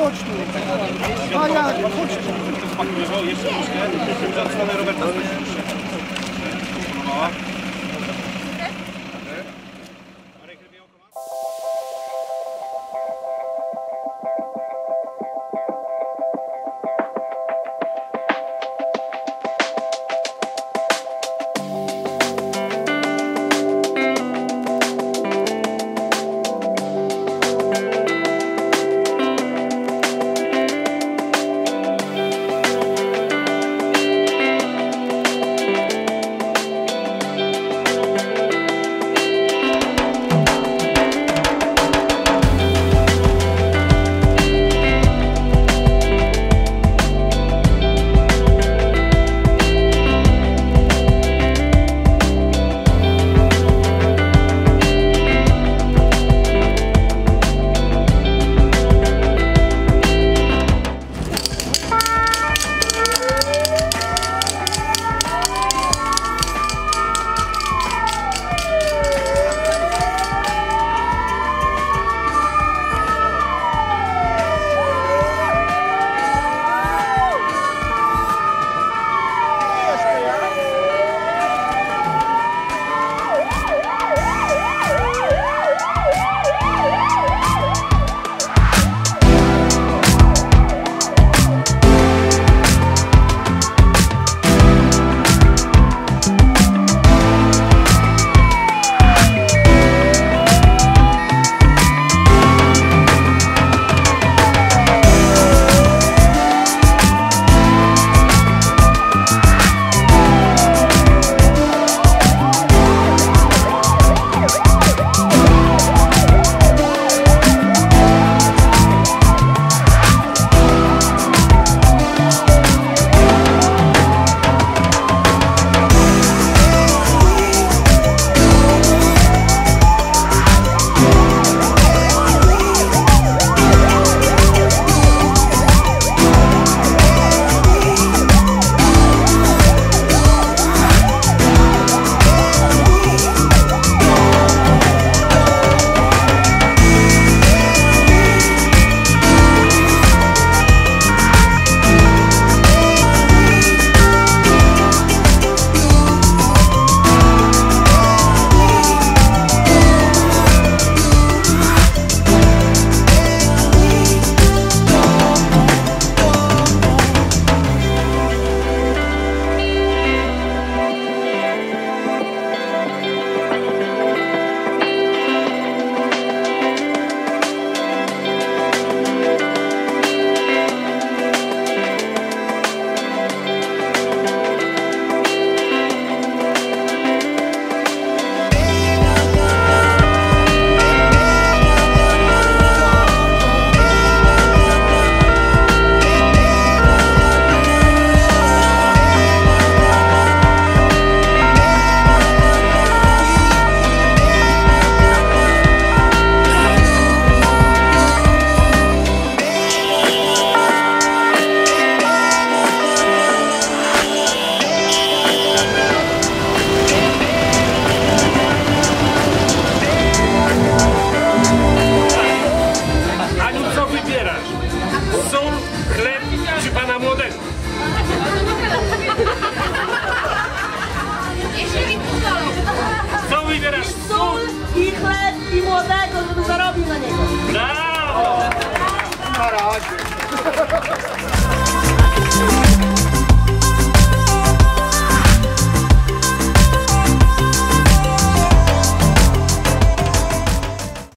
chodź tu. A jak? Chodź tu. Jeszcze troszkę. Za stronę Roberta.